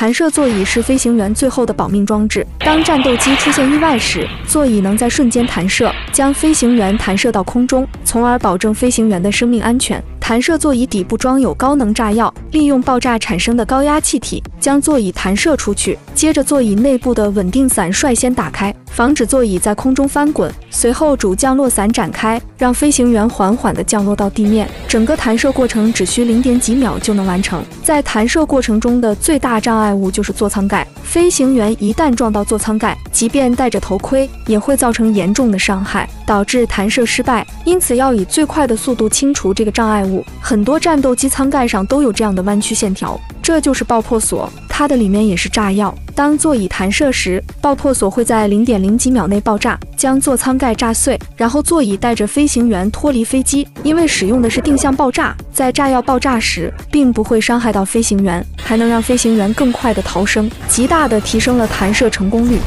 弹射座椅是飞行员最后的保命装置。当战斗机出现意外时，座椅能在瞬间弹射，将飞行员弹射到空中，从而保证飞行员的生命安全。弹射座椅底部装有高能炸药，利用爆炸产生的高压气体将座椅弹射出去。接着，座椅内部的稳定伞率先打开，防止座椅在空中翻滚。随后，主降落伞展开，让飞行员缓缓地降落到地面。整个弹射过程只需0.几秒就能完成。在弹射过程中的最大障碍 物就是座舱盖，飞行员一旦撞到座舱盖，即便戴着头盔，也会造成严重的伤害，导致弹射失败。因此，要以最快的速度清除这个障碍物。很多战斗机舱盖上都有这样的弯曲线条，这就是爆破锁，它的里面也是炸药。当座椅弹射时，爆破锁会在0.0几秒内爆炸，将座舱盖炸碎，然后座椅带着飞行员脱离飞机。因为使用的是定向爆炸，在炸药爆炸时，并不会伤害到飞行员，还能让飞行员更快地逃生，极大地提升了弹射成功率。